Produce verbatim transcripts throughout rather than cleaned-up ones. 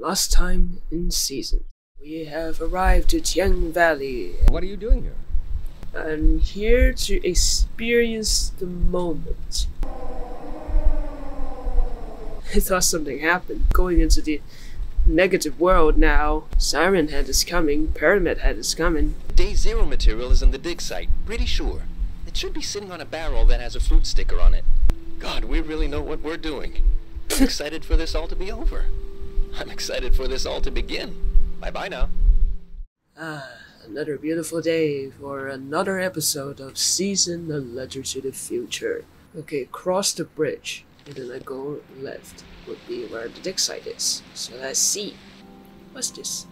Last time in Season, we have arrived to Tiang Valley. What are you doing here? I'm here to experience the moment. I thought something happened. Going into the negative world now. Siren Head is coming. Pyramid Head is coming. Day zero material is in the dig site, pretty sure. It should be sitting on a barrel that has a fruit sticker on it. God, we really know what we're doing. I'm excited for this all to be over. I'm excited for this all to begin. Bye-bye now. Ah, another beautiful day for another episode of Season: A Letter to the Future. Okay, cross the bridge, and then I go left. Would be where the dig site is. So let's see. What's this?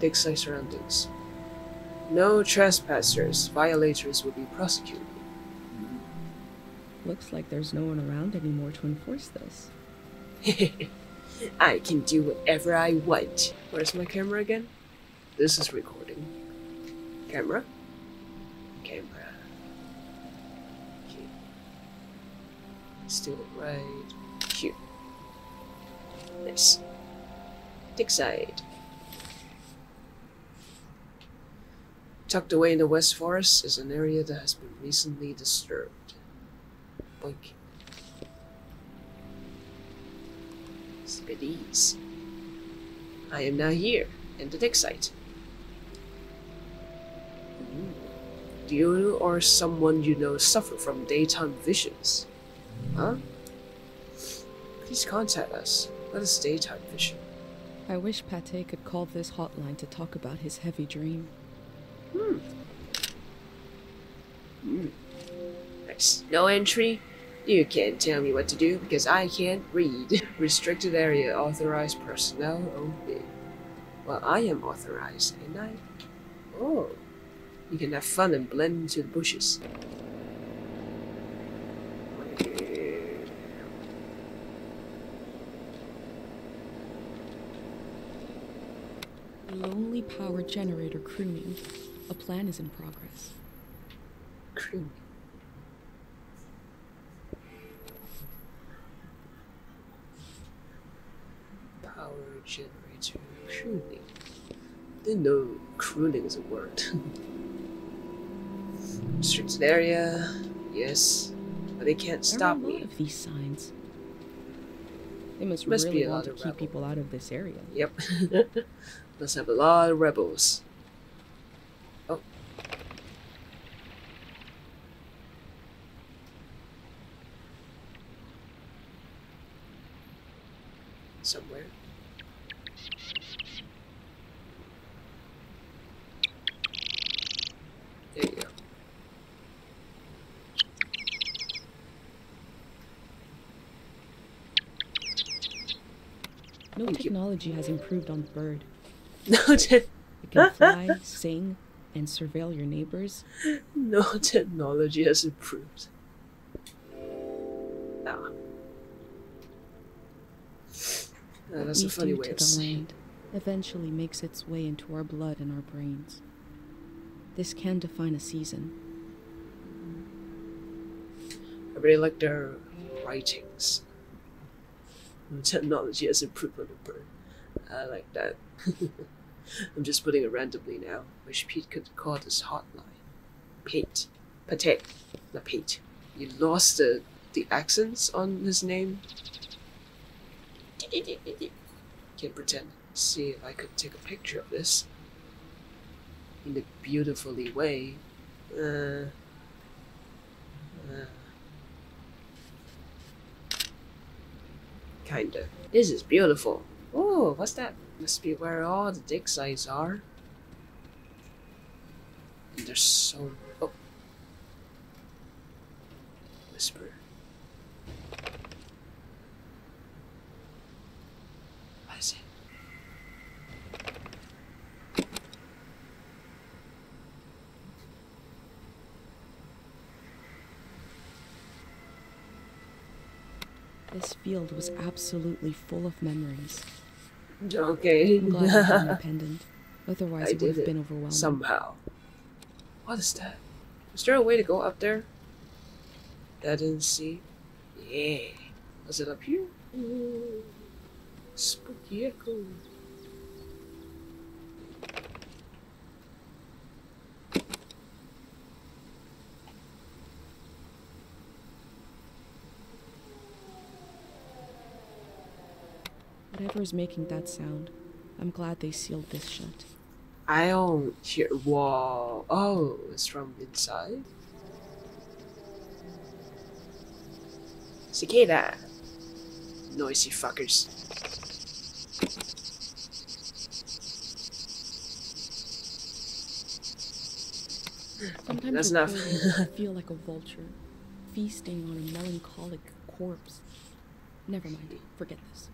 Dig site surroundings. No trespassers. Violators will be prosecuted. Looks like there's no one around anymore to enforce this. I can do whatever I want. Where's my camera again? This is recording. Camera? Camera. Cute. Still right. Cute. Nice. Dig site. Tucked away in the West Forest is an area that has been recently disturbed. Boink. These. I am now here, in the dig site. Ooh. Do you or someone you know suffer from daytime visions? Huh? Please contact us. What is daytime vision? I wish Pate could call this hotline to talk about his heavy dream. Hmm. Hmm. Nice. No entry? You can't tell me what to do because I can't read. Restricted area, authorized personnel only. Well, I am authorized, ain't I? Oh, you can have fun and blend into the bushes. Lonely power generator crewing. A plan is in progress. Crewing. Generator crooning. Didn't know crooning is a word. Restricted area, yes, but they can't there stop are a lot me. Of these signs. They must, must really be a lot want of to rebel. Keep people out of this area. Yep, must have a lot of rebels. Oh, somewhere. There you go. No Thank technology you. has improved on the bird. No te It can fly, sing, and surveil your neighbors. No technology has improved. Ah. Ah, that's a funny way of saying it. Eventually makes its way into our blood and our brains. This can define a season. I really like their writings. Technology has improved on the bird. I like that. I'm just putting it randomly now. Wish Pete could call this hotline. Pete. Pate. Not Pete. You lost the, the accents on his name? Can't pretend. Let's see if I could take a picture of this. In a beautifully way. Uh, uh, kinda. This is beautiful. Oh, what's that? Must be where all the dig sites are. And there's so. Oh. Whisper. What is it? This field was absolutely full of memories. Okay. I'm glad I was independent. Otherwise, it would have been overwhelming. Somehow. What is that? Is there a way to go up there? That I didn't see. Yeah. Was it up here? vehicle. Whoever's making that sound, I'm glad they sealed this shut. I don't hear. Whoa. Oh, it's from inside? Cicada! Noisy fuckers. Sometimes that's enough. I feel like a vulture, feasting on a melancholic corpse. Never mind, forget this.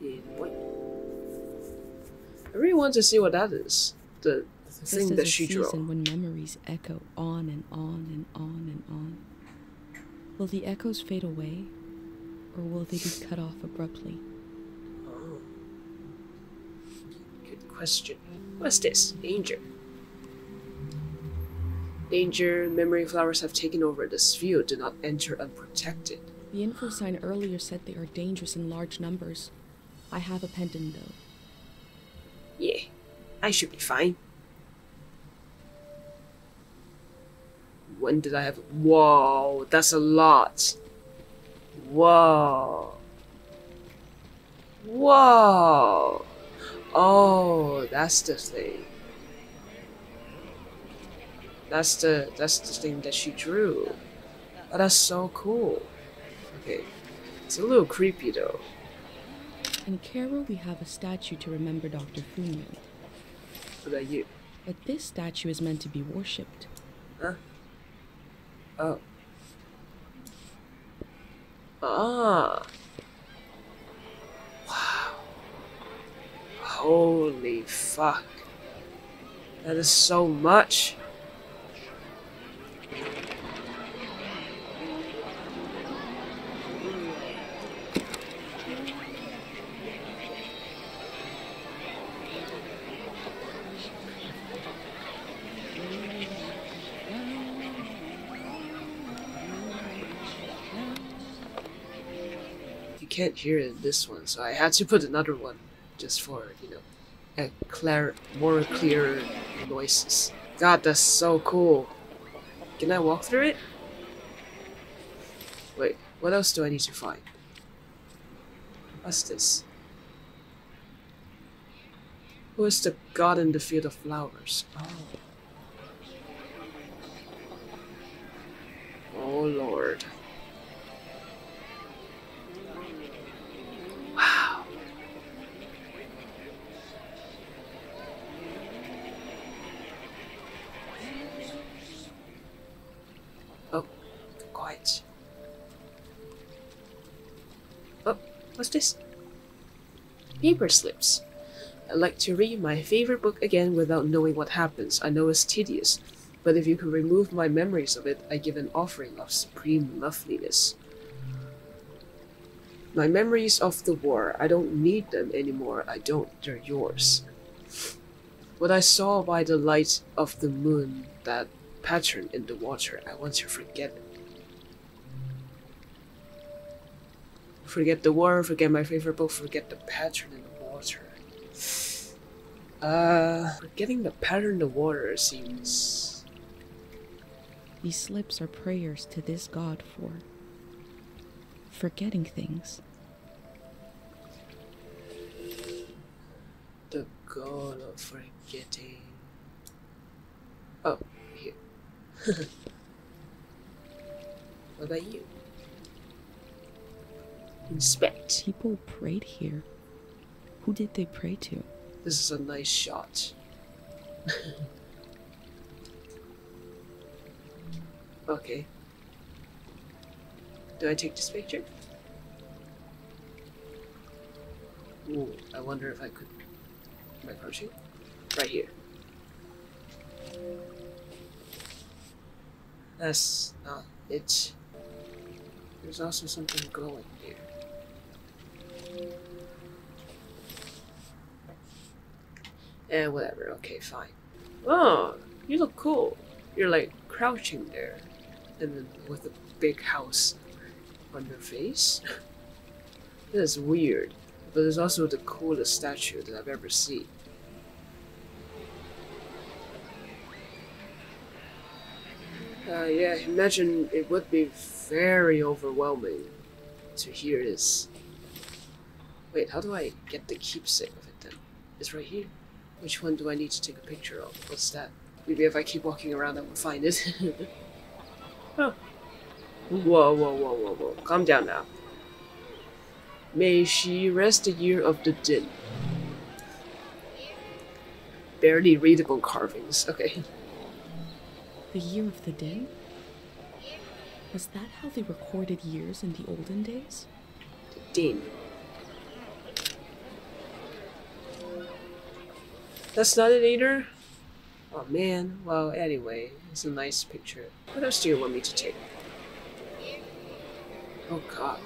Yeah, boy. I really want to see what that is. The, the thing is that she drew. When memories echo on and on and on and on, will the echoes fade away, or will they be cut off abruptly? Oh, good question. What's this? Danger. Danger. Memory flowers have taken over this field. Do not enter unprotected. The info sign earlier said they are dangerous in large numbers. I have a pendant, though. Yeah, I should be fine. When did I have... Whoa, that's a lot. Whoa. Whoa. Oh, that's the thing. That's the, that's the thing that she drew. Oh, that's so cool. Okay. It's a little creepy, though. In Cairo, we have a statue to remember Doctor Funyo. What about you? But this statue is meant to be worshipped. Huh? Oh. Ah. Wow. Holy fuck. That is so much. Can't hear it in this one, so I had to put another one just for, you know, a clear, more clear noises. God, that's so cool. Can I walk through it? Wait, what else do I need to find? What's this? Who is the god in the field of flowers? Oh, oh Lord. What's this? Paper slips. I like to read my favorite book again without knowing what happens. I know it's tedious, but if you could remove my memories of it, I give an offering of supreme loveliness. My memories of the war, I don't need them anymore. I don't, they're yours. What I saw by the light of the moon, that pattern in the water, I want to forget it. Forget the war, forget my favorite book, forget the pattern in the water. Uh, forgetting the pattern in the water seems... These slips are prayers to this god for... forgetting things. The god of forgetting... Oh, here. What about you? Inspect. People prayed here. Who did they pray to? This is a nice shot. Okay. Do I take this picture? Ooh, I wonder if I could. Am I crouching? Right here. That's not it. There's also something glowing here. Eh, whatever, okay, fine. Oh, you look cool. You're like crouching there. And then with a big house on your face. That is weird, but it's also the coolest statue that I've ever seen. Uh, yeah, imagine it would be very overwhelming to hear this. Wait, how do I get the keepsake of it then? It's right here. Which one do I need to take a picture of? What's that? Maybe if I keep walking around I will find it. Huh. Whoa, whoa, whoa, whoa, whoa. Calm down now. May she rest the year of the din. Barely readable carvings, okay. The year of the din? Was that how they recorded years in the olden days? The din. That's not it either? Oh man, well anyway, it's a nice picture. What else do you want me to take? Oh god,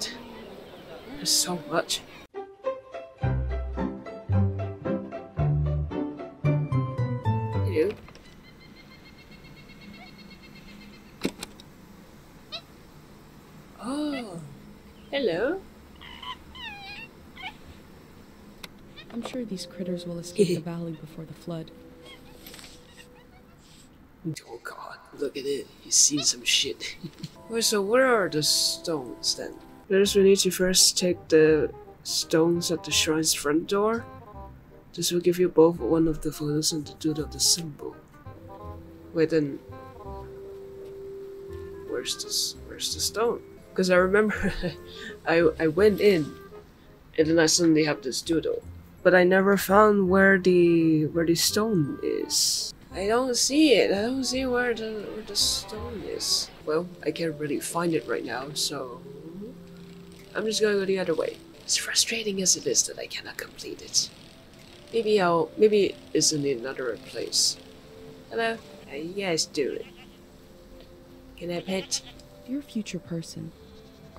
there's so much. Hello? Hello? I'm sure these critters will escape the valley before the flood. Oh god, look at it. He's seen some shit. Wait, so where are the stones then? First we need to first take the stones at the shrine's front door. This will give you both one of the photos and the dude of the symbol. Wait, then... Where's this? Where's the stone? Because I remember I, I went in and then I suddenly have this doodle, but I never found where the where the stone is. I don't see it. I don't see where the where the stone is. Well, I can't really find it right now, so I'm just gonna go the other way. As frustrating as it is that I cannot complete it. Maybe I'll maybe it's in another place. Hello, how you guys doing? Can I pet? You're a future person.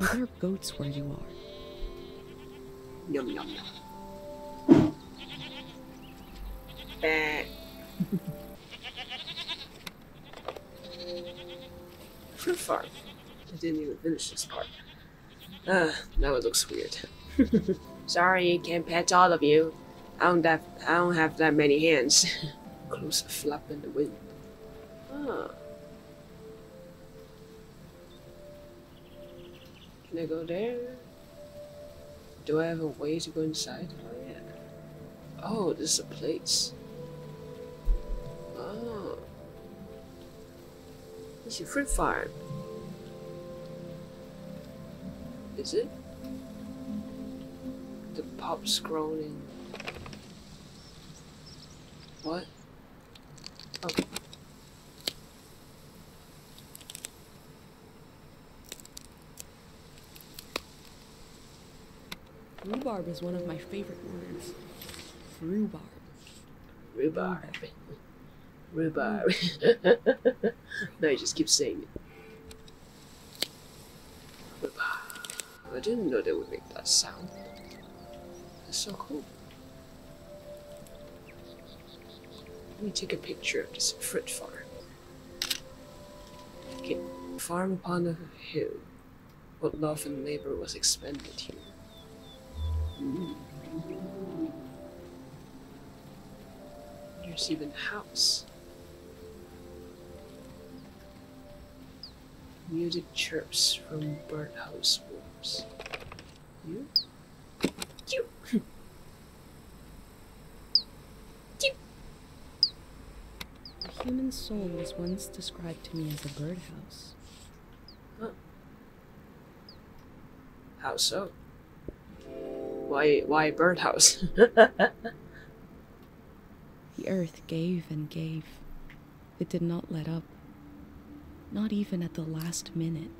Are there goats where you are? Yum yum yum. Bah. Fruit farm. I didn't even finish this part. Ah, now it looks weird. Sorry, can't pet all of you. I don't have I don't have that many hands. Close flap in the wind. Ah. Can I go there? Do I have a way to go inside? Oh yeah. Oh, this is a place. Oh. It's a fruit farm. Is it? The pop's groaning. What? Okay. Oh. Rhubarb is one of my favorite words. Rhubarb. Rhubarb. Rhubarb. No, you just keep saying it. Rhubarb. I didn't know they would make that sound. That's so cool. Let me take a picture of this fruit farm. Okay. Farm upon a hill. What love and labor was expended here. There's even a house. Muted chirps from birdhouse wolves. You? You! You! The human soul was once described to me as a birdhouse. Huh. How so? Why, why birdhouse? The earth gave and gave. It did not let up. Not even at the last minute.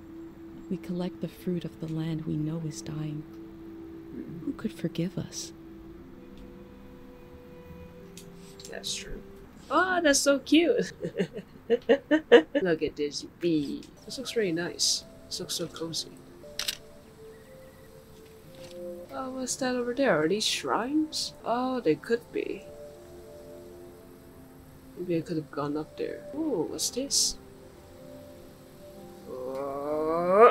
We collect the fruit of the land we know is dying. Who could forgive us? That's true. Oh, that's so cute! Look at this bee. This looks really nice. This looks so cozy. Oh, what's that over there? Are these shrines? Oh, they could be. Maybe I could have gone up there. Oh, what's this? Oh,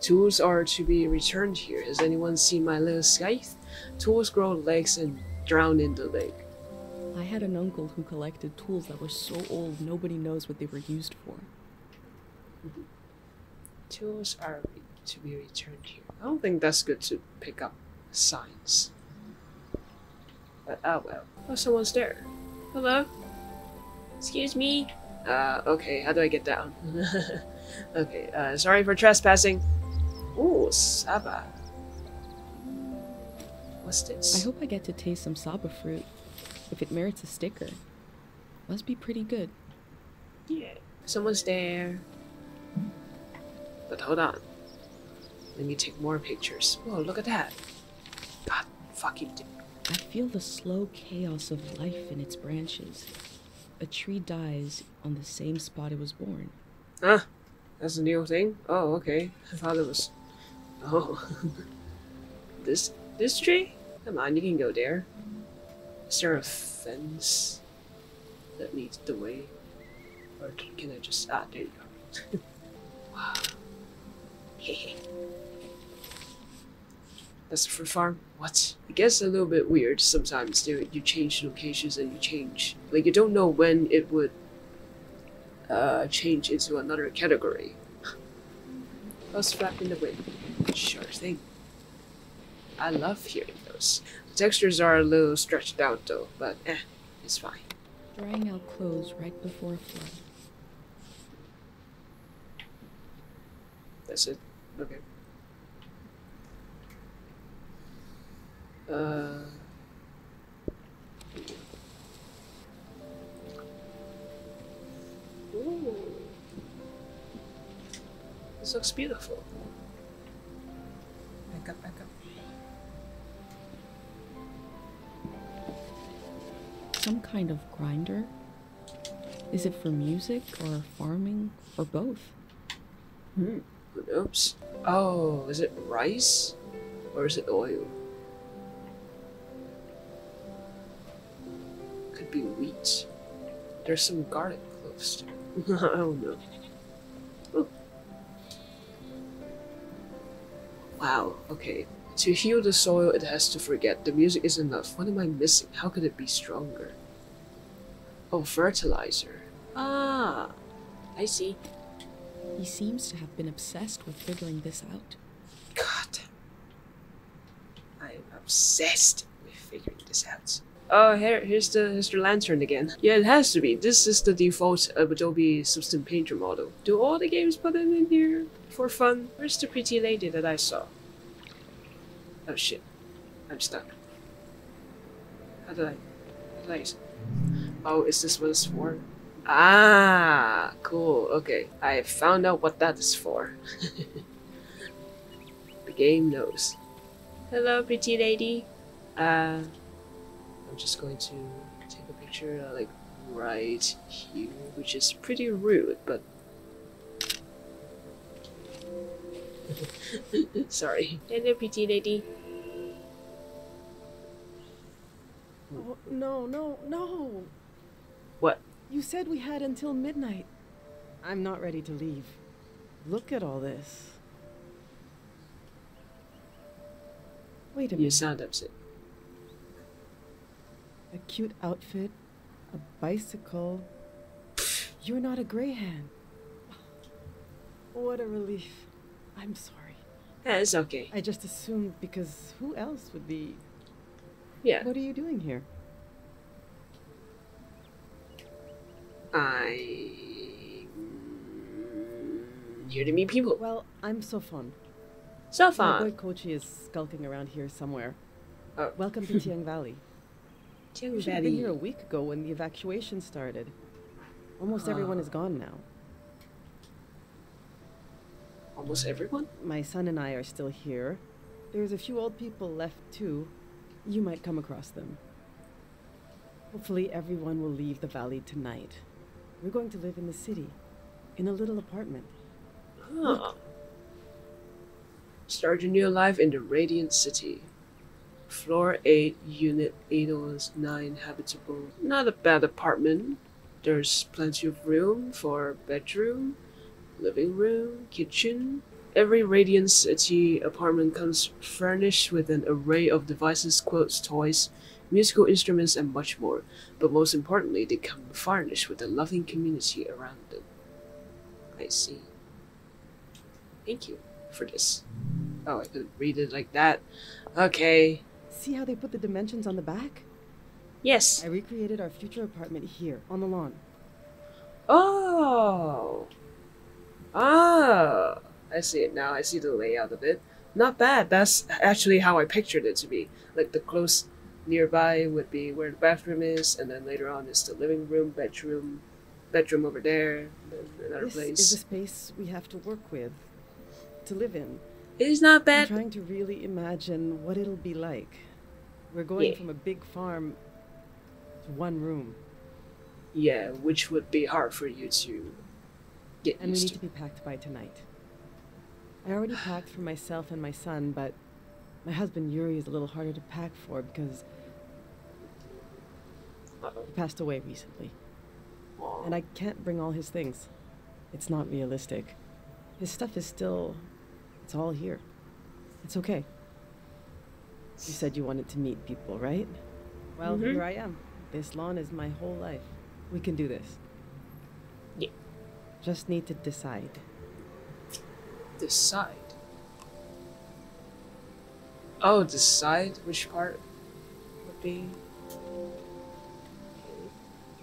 Tools are to be returned here. Has anyone seen my little scythe? Tools grow legs and drown in the lake. I had an uncle who collected tools that were so old nobody knows what they were used for. Mm-hmm. Tools are to be returned here. I don't think that's good to pick up signs. But ah well. Oh, someone's there. Hello? Excuse me? Uh, okay, how do I get down? Okay, uh, sorry for trespassing. Ooh, Saba. What's this? I hope I get to taste some Saba fruit. If it merits a sticker. Must be pretty good. Yeah. Someone's there. But hold on. Let me take more pictures. Whoa, look at that. God fucking damn. I feel the slow chaos of life in its branches. A tree dies on the same spot it was born. Ah, that's a new thing? Oh, okay. I thought it was... Oh. this this tree? Come on, you can go there. Is there a fence that leads the way? Or can I just... Ah, there you go. Wow. Hey. That's a fruit farm? What? It gets a little bit weird sometimes. There, you change locations and you change. Like, you don't know when it would uh, change into another category. I was flapping the wind. Sure thing. I love hearing those. The textures are a little stretched out though, but eh, it's fine. Drying out clothes right before a flood. That's it. Okay. Uh, ooh. This looks beautiful. Back up, back up. Some kind of grinder? Is it for music or farming or both? Hmm. Oops. Oh, is it rice or is it oil? Could be wheat. There's some garlic close to it. I don't know. Oh. Wow, okay. To heal the soil, it has to forget. The music is enough. What am I missing? How could it be stronger? Oh, fertilizer. Ah, I see. He seems to have been obsessed with figuring this out. God. I'm obsessed with figuring this out. Oh, here, here's the here's the lantern again. Yeah, it has to be. This is the default Adobe Substance Painter model. Do all the games put it in here for fun? Where's the pretty lady that I saw? Oh shit. I'm stuck. How do I... How do I... Oh, is this what it's for? Ah, cool. Okay, I found out what that is for. The game knows. Hello, pretty lady. Uh, I'm just going to take a picture, uh, like right here, which is pretty rude, but sorry. Hello, pretty lady. Oh, no, no, no. What? You said we had until midnight. I'm not ready to leave. Look at all this. Wait a minute. You sound upset. A cute outfit, a bicycle. You're not a greyhound. What a relief. I'm sorry. Yeah, it's okay. I just assumed because who else would be... Yeah. What are you doing here? I'm here to meet people. Well, I'm Sofon. Sofon! My boy Kochi is skulking around here somewhere. Oh. Welcome to Tiang Valley. Tiang Valley. You should have been here a week ago when the evacuation started. Almost uh. everyone is gone now. Almost everyone? My son and I are still here. There's a few old people left too. You might come across them. Hopefully everyone will leave the valley tonight. We're going to live in the city, in a little apartment. Huh. Start your new life in the Radiant City. Floor eight, Unit eight oh nine, habitable. Not a bad apartment. There's plenty of room for a bedroom, living room, kitchen. Every Radiant City apartment comes furnished with an array of devices, quotes, toys, musical instruments, and much more. But most importantly, they come furnished with a loving community around them. I see. Thank you for this. Oh, I couldn't read it like that. Okay. See how they put the dimensions on the back? Yes. I recreated our future apartment here, on the lawn. Oh. Ah. I see it now. I see the layout of it. Not bad. That's actually how I pictured it to be. Like the close nearby would be where the bathroom is, and then later on is the living room, bedroom, bedroom over there, another this place. This is the space we have to work with, to live in. It's not bad. I'm trying to really imagine what it'll be like. We're going yeah. from a big farm to one room. Yeah, which would be hard for you to get and used to. And we need to be packed by tonight. I already packed for myself and my son, but my husband Yuri is a little harder to pack for because he passed away recently. Aww. And I can't bring all his things. It's not realistic. His stuff is still... it's all here. It's okay. You said you wanted to meet people, right? Well, mm-hmm. here I am. This lawn is my whole life. We can do this. Yeah. Just need to decide. Decide? Oh, decide which part would be...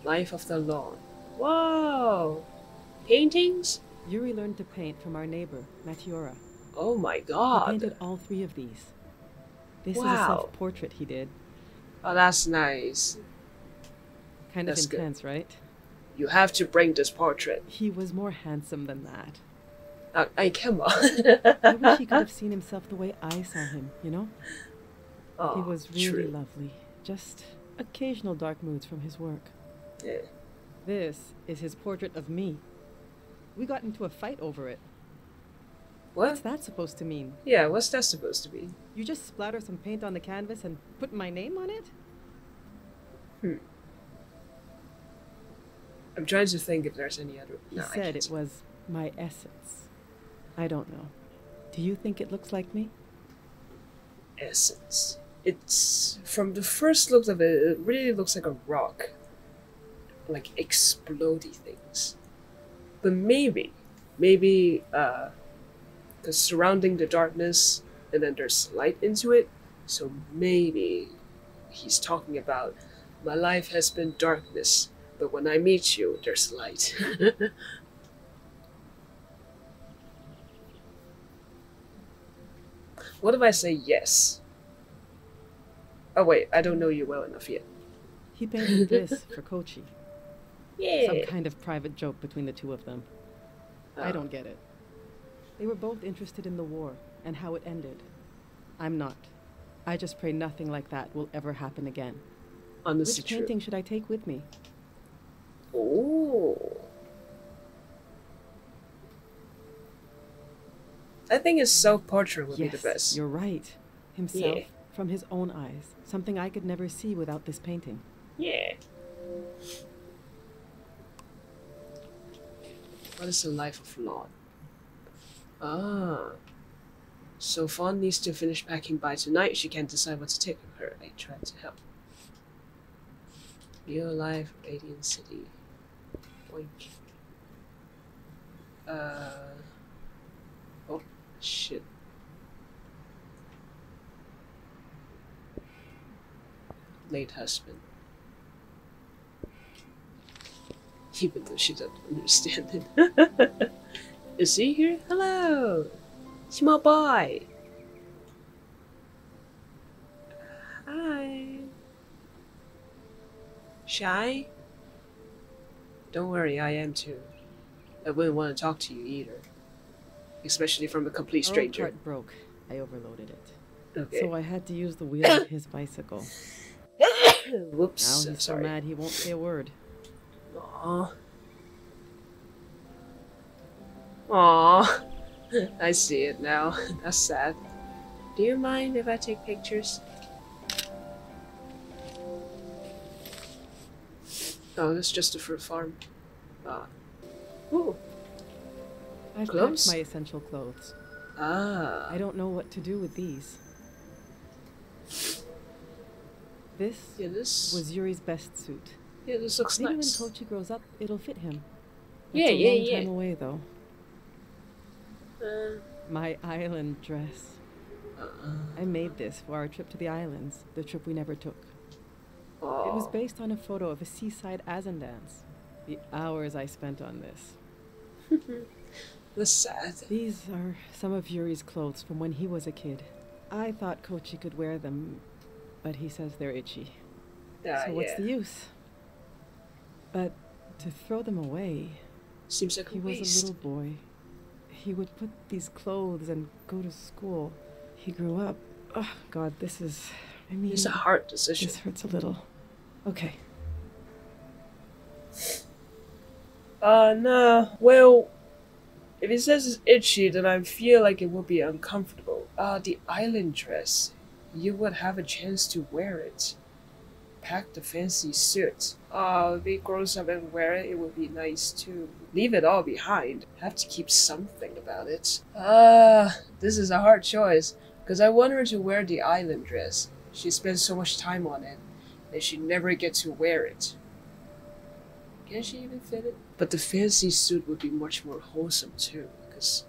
Life of the lawn. Whoa! Paintings? Yuri learned to paint from our neighbor, Matiora. Oh my god! He painted all three of these. This wow. is a self-portrait he did. Oh, that's nice. Kind that's of intense, good. Right? You have to bring this portrait. He was more handsome than that. Uh, I come on. I wish he could have seen himself the way I saw him, you know? Oh, he was really true. lovely. Just occasional dark moods from his work. Yeah. This is his portrait of me. We got into a fight over it. What? What's that supposed to mean? Yeah, what's that supposed to mean? You just splatter some paint on the canvas and put my name on it? Hmm. I'm trying to think if there's any other... He no, said it was my essence. I don't know. Do you think it looks like me? Essence. It's... From the first look of it, it really looks like a rock. Like, explodey things. But maybe... Maybe, uh... because surrounding the darkness, and then there's light into it. So maybe... He's talking about... My life has been darkness, but when I meet you, there's light. What if I say yes? Oh wait, I don't know you well enough yet. He painted this for Kochi. Yeah. Some kind of private joke between the two of them. Oh. I don't get it. They were both interested in the war and how it ended. I'm not. I just pray nothing like that will ever happen again. Honestly, which painting true. should I take with me? Oh. I think his self-portrait would yes, be the best. You're right. Himself yeah. from his own eyes. Something I could never see without this painting. Yeah. What is the life of Lord? Ah. Sofon needs to finish packing by tonight. She can't decide what to take with her. I tried to help. Real life, Radiant City. Boink. Uh. Oh. Shit. Late husband. Even though she doesn't understand it. Is he here? Hello! Small boy! Hi! Shy? Don't worry, I am too. I wouldn't want to talk to you either. Especially from a complete stranger. My cart broke. I overloaded it. Okay. So I had to use the wheel of his bicycle. Whoops, now he's so mad he won't say a word. Aww. Aww. I see it now. That's sad. Do you mind if I take pictures? Oh, that's just a fruit farm. Ah. Ooh. I've clothes? packed my essential clothes. Ah. I don't know what to do with these. This, yeah, this was Yuri's best suit. Yeah, this looks Maybe nice. Maybe when Kochi grows up, it'll fit him. That's yeah, a yeah, long yeah. time away, though. Uh, my island dress. Uh, I made this for our trip to the islands, the trip we never took. Oh. It was based on a photo of a seaside Azan dance. The hours I spent on this. That's sad. These are some of Yuri's clothes from when he was a kid. I thought Kochi could wear them, but he says they're itchy. Uh, so what's yeah. the use? But to throw them away... Seems like a waste. He was a little boy. He would put these clothes and go to school. He grew up. Oh, God, this is... I mean... It's a hard decision. This hurts a little. Okay. Uh, no. Well... If it says it's itchy, then I feel like it would be uncomfortable. Ah, uh, the island dress. You would have a chance to wear it. Pack the fancy suit. Ah, uh, if it grows up and wear it, it would be nice too. Leave it all behind. Have to keep something about it. Ah, uh, this is a hard choice. Because I want her to wear the island dress. She spends so much time on it, that she never gets to wear it. Can she even fit it? But the fancy suit would be much more wholesome too, because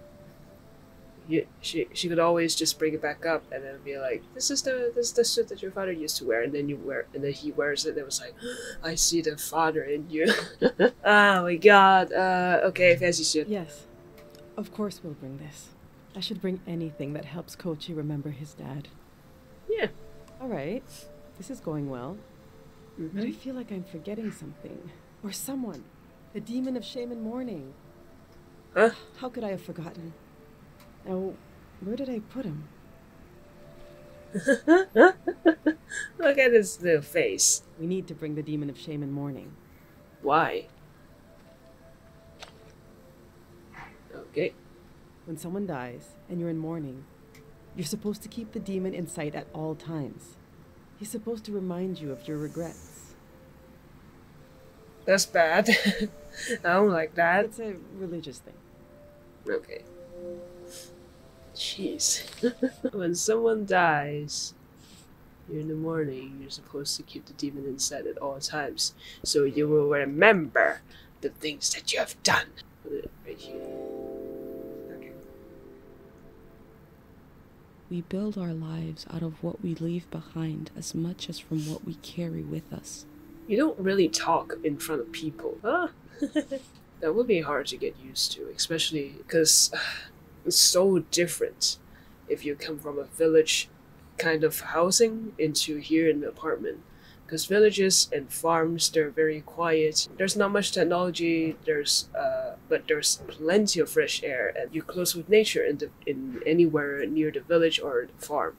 you, she she could always just bring it back up and then be like, "This is the this is the suit that your father used to wear," and then you wear and then he wears it. And it was like, "I see the father in you." Oh my God. Uh, okay, fancy suit. Yes, of course we'll bring this. I should bring anything that helps Kochi remember his dad. Yeah. All right. This is going well, mm-hmm. but I feel like I'm forgetting something. Or someone. The demon of shame and mourning. Huh? How could I have forgotten? Now, where did I put him? Look at his little face. We need to bring the demon of shame and mourning. Why? Okay. When someone dies and you're in mourning, you're supposed to keep the demon in sight at all times. He's supposed to remind you of your regrets. That's bad. I don't like that. It's a religious thing. Okay. Jeez. When someone dies, you're in the morning, you're supposed to keep the demon inside at all times. So you will remember the things that you have done. Put it right here. Okay. We build our lives out of what we leave behind as much as from what we carry with us. You don't really talk in front of people, huh? That would be hard to get used to, especially because uh, it's so different if you come from a village kind of housing into here in the apartment. Because villages and farms, they're very quiet. There's not much technology, there's, uh, but there's plenty of fresh air, and you're close with nature in, the, in anywhere near the village or the farm.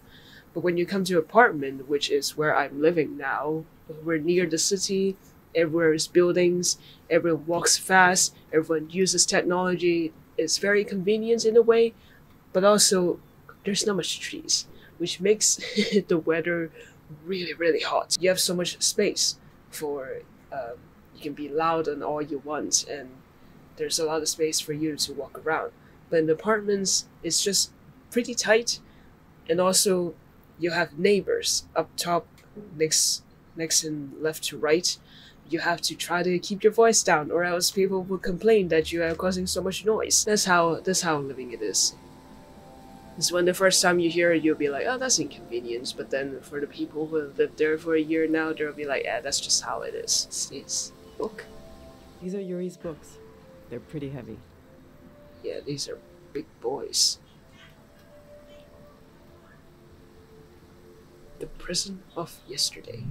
But when you come to apartment, which is where I'm living now, we're near the city, everywhere is buildings, everyone walks fast, everyone uses technology. It's very convenient in a way, but also there's not much trees, which makes the weather really, really hot. You have so much space for, um, you can be loud and all you want, and there's a lot of space for you to walk around. But in apartments, it's just pretty tight, and also you have neighbors up top, next next and left to right. You have to try to keep your voice down, or else people will complain that you are causing so much noise. That's how that's how living it is. It's when the first time you hear it, you'll be like, oh, that's inconvenience. But then for the people who have lived there for a year now, they'll be like, yeah, that's just how it is. It's, it's book. These are Yuri's books. They're pretty heavy. Yeah, these are big boys. The Prism of Yesterday.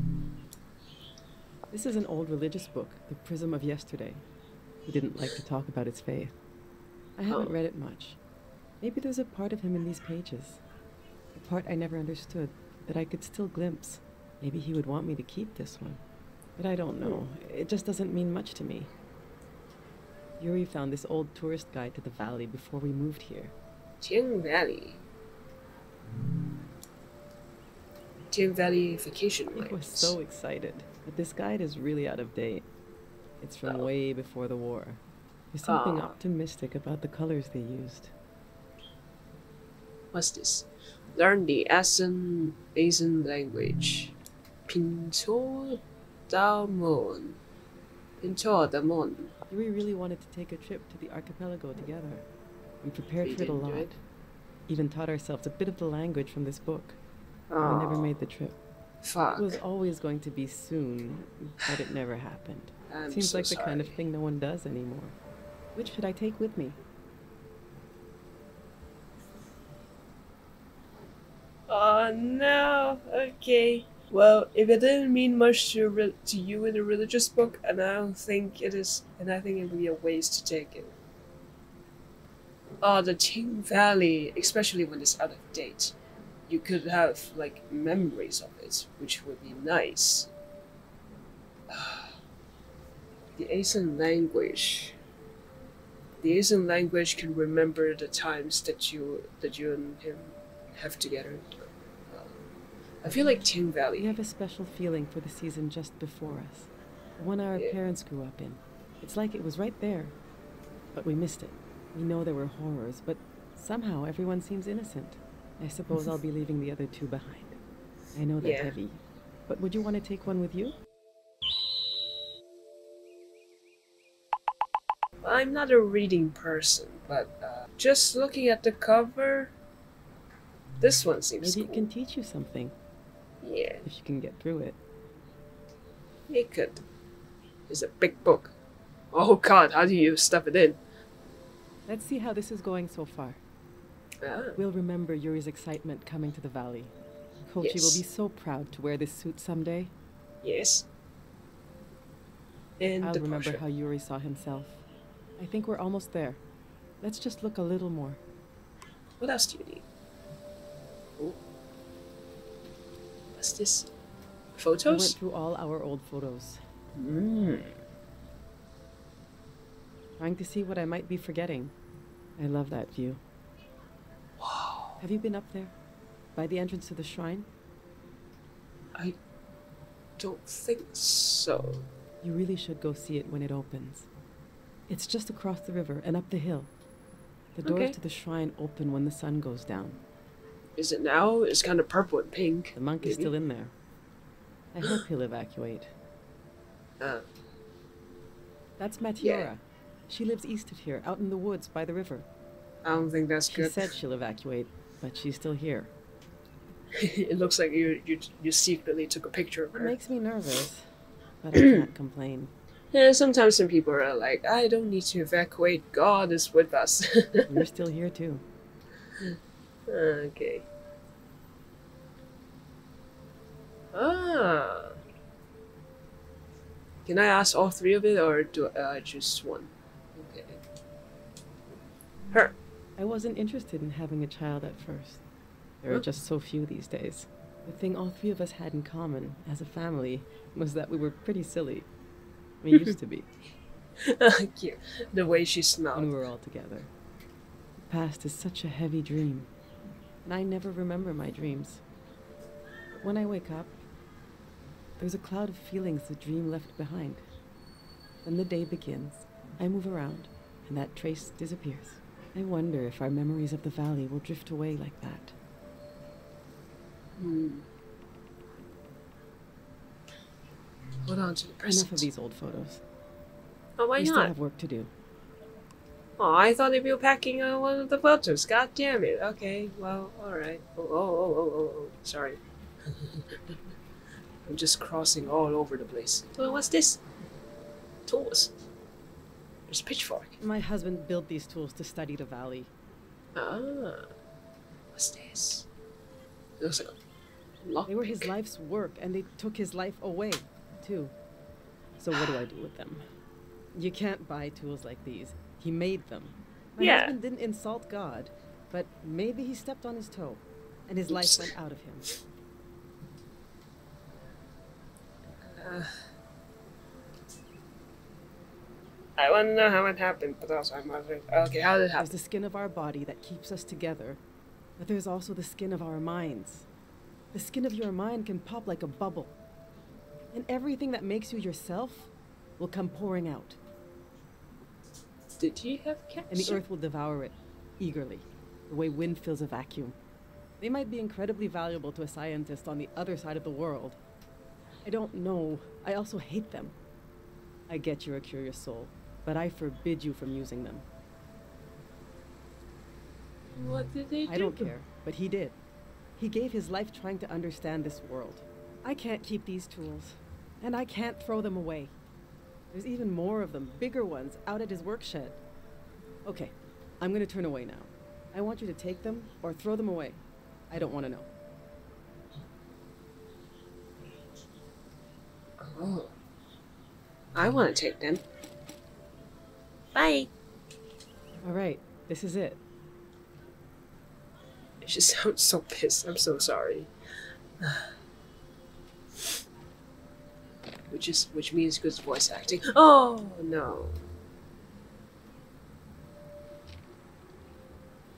This is an old religious book, The Prism of Yesterday. He didn't like to talk about his faith. I haven't oh. read it much. Maybe there's a part of him in these pages. A part I never understood, that I could still glimpse. Maybe he would want me to keep this one. But I don't know. It just doesn't mean much to me. Yuri found this old tourist guide to the valley before we moved here. Tiang Valley. Tiang Valley vacation I was so excited, but this guide is really out of date. It's from oh. way before the war. There's something uh, optimistic about the colors they used. What's this? Learn the Asian, Asian language. Pintor da Moon. Pintor da Moon. Yuri really wanted to take a trip to the archipelago together. We prepared we for it a lot. It. Even taught ourselves a bit of the language from this book. Oh, we never made the trip. Fuck. It was always going to be soon, but it never happened. I'm Seems so like sorry. the kind of thing no one does anymore. Which should I take with me? Oh no, okay. Well, if it didn't mean much to, re to you in a religious book, and I don't think it is, and I think it would be a waste to take it. Oh, the Qing Valley, especially when it's out of date. You could have, like, memories of it, which would be nice. The Asian language. The Asian language can remember the times that you, that you and him have together. Um, I feel like Tiang Valley. We have a special feeling for the season just before us. The one our yeah. parents grew up in. It's like it was right there, but we missed it. We know there were horrors, but somehow everyone seems innocent. I suppose I'll be leaving the other two behind. I know that's yeah. heavy, but would you want to take one with you? I'm not a reading person, but uh, just looking at the cover, this one seems Maybe cool. it can teach you something. Yeah. If you can get through it. It could. It's a big book. Oh god, how do you stuff it in? Let's see how this is going so far. Ah. We'll remember Yuri's excitement coming to the valley. Kochi yes. will be so proud to wear this suit someday. Yes. And I'll remember portrait. how Yuri saw himself. I think we're almost there. Let's just look a little more. What else do you need? Ooh. What's this? Photos? We went through all our old photos. Mm. Trying to see what I might be forgetting. I love that view. Have you been up there? By the entrance to the shrine? I don't think so. You really should go see it when it opens. It's just across the river and up the hill. The doors okay. to the shrine open when the sun goes down. Is it now? It's kind of purple and pink. The monk maybe? is still in there. I hope he'll evacuate. Uh. That's Matiora. Yeah. She lives east of here, out in the woods by the river. I don't think that's she good. She said she'll evacuate, but she's still here. It looks like you, you you secretly took a picture of her. It makes me nervous, but I can't complain. Yeah, sometimes some people are like, I don't need to evacuate, God is with us. We're still here too. Okay. Ah. Can I ask all three of it, or do I uh, just one? Okay. Her. I wasn't interested in having a child at first. There are just so few these days. The thing all three of us had in common, as a family, was that we were pretty silly. We used to be. Cute. The way she smelled. When we were all together. The past is such a heavy dream. And I never remember my dreams. But when I wake up, there's a cloud of feelings the dream left behind. When the day begins, I move around, and that trace disappears. I wonder if our memories of the valley will drift away like that. Hmm. Hold on to the present. Enough of these old photos. Oh, why we not? We still have work to do. Oh, I thought if you were packing uh, one of the photos. God damn it. Okay, well, alright. Oh, oh, oh, oh, oh, oh. Sorry. I'm just crossing all over the place. Well, what's this? Tools. Pitchfork. My husband built these tools to study the valley. Ah, what's this? It looks like a lock. They were his life's work, and they took his life away, too. So what do I do with them? You can't buy tools like these. He made them. My yeah. husband didn't insult God, but maybe he stepped on his toe, and his Oops. life went out of him. Uh. I want to know how it happened, but also I'm wondering. Okay, how did it happen? There's the skin of our body that keeps us together, but there's also the skin of our minds. The skin of your mind can pop like a bubble, and everything that makes you yourself will come pouring out. Did he have capture? And the earth will devour it, eagerly, the way wind fills a vacuum. They might be incredibly valuable to a scientist on the other side of the world. I don't know. I also hate them. I get you're a curious soul, but I forbid you from using them. What did they do? I don't care, but he did. He gave his life trying to understand this world. I can't keep these tools, and I can't throw them away. There's even more of them, bigger ones, out at his work shed. Okay, I'm gonna turn away now. I want you to take them or throw them away. I don't want to know. Oh. I want to take them. Bye. Alright, this is it. I just sound so pissed. I'm so sorry. Which is which means good voice acting. Oh no.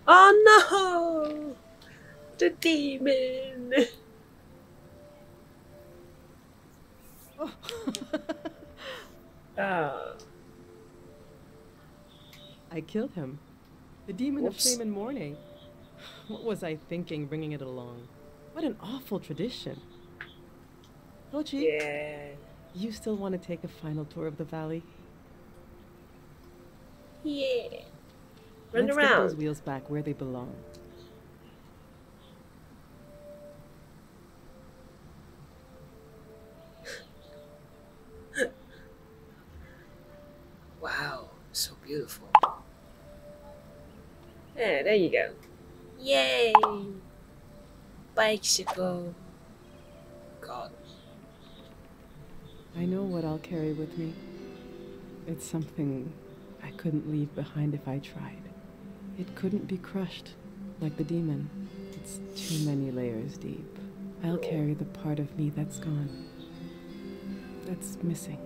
Oh no! The demon. Oh. uh. I killed him. The demon Whoops. Of shame and mourning. What was I thinking, bringing it along? What an awful tradition. Kochi, yeah. You still want to take a final tour of the valley? Yeah. Run Let's around. Get those wheels back where they belong. Wow, so beautiful. Yeah, there you go. Yay! Bicycle. God. I know what I'll carry with me. It's something I couldn't leave behind if I tried. It couldn't be crushed like the demon. It's too many layers deep. I'll carry the part of me that's gone. That's missing.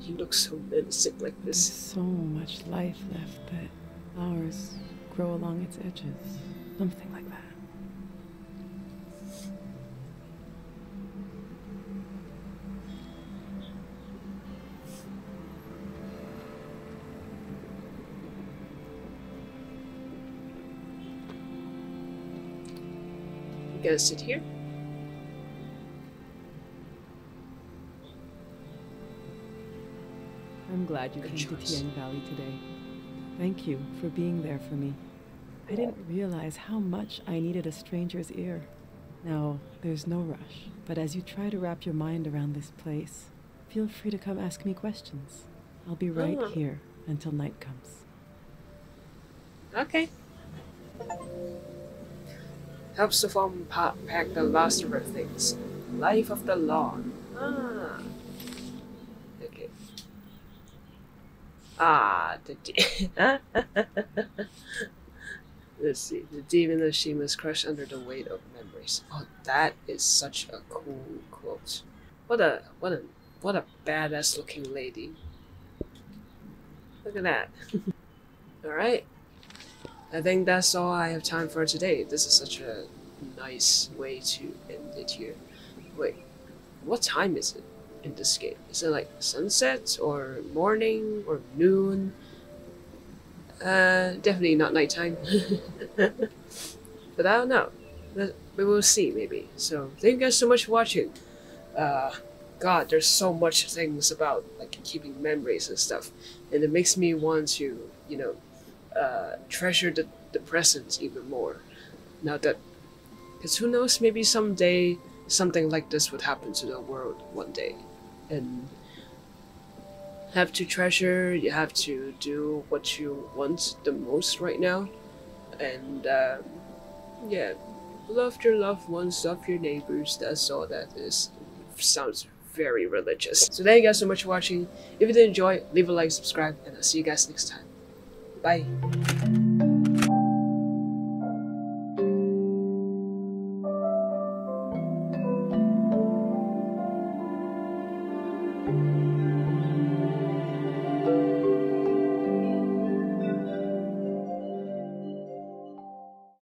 You look so innocent like this. There's so much life left that flowers grow along its edges. Something like that. Gonna sit here. I'm glad you Good came choice. To Tiang Valley today. Thank you for being there for me. I didn't realize how much I needed a stranger's ear. Now, there's no rush, but as you try to wrap your mind around this place, feel free to come ask me questions. I'll be right uh-huh. here until night comes. Okay. Help Sofon pack the last of her things. Life of the lawn. Ah. Okay. Ah, the de Let's see. The demon of Shima is crushed under the weight of memories. Oh, that is such a cool quote. What a what a what a badass looking lady. Look at that. All right. I think that's all I have time for today. This is such a nice way to end it here. Wait, what time is it in this game? Is it like sunset or morning or noon? Uh, definitely not nighttime. But I don't know. We will see maybe. So thank you guys so much for watching. Uh, God, there's so much things about like keeping memories and stuff, and it makes me want to, you know. Uh, treasure the, the presents even more now that, because who knows, maybe someday something like this would happen to the world one day, and have to treasure, you have to do what you want the most right now, and um, yeah, love your loved ones, love your neighbors. That's all that is. Sounds very religious. So thank you guys so much for watching. If you did enjoy, leave a like, subscribe, and I'll see you guys next time. Bye.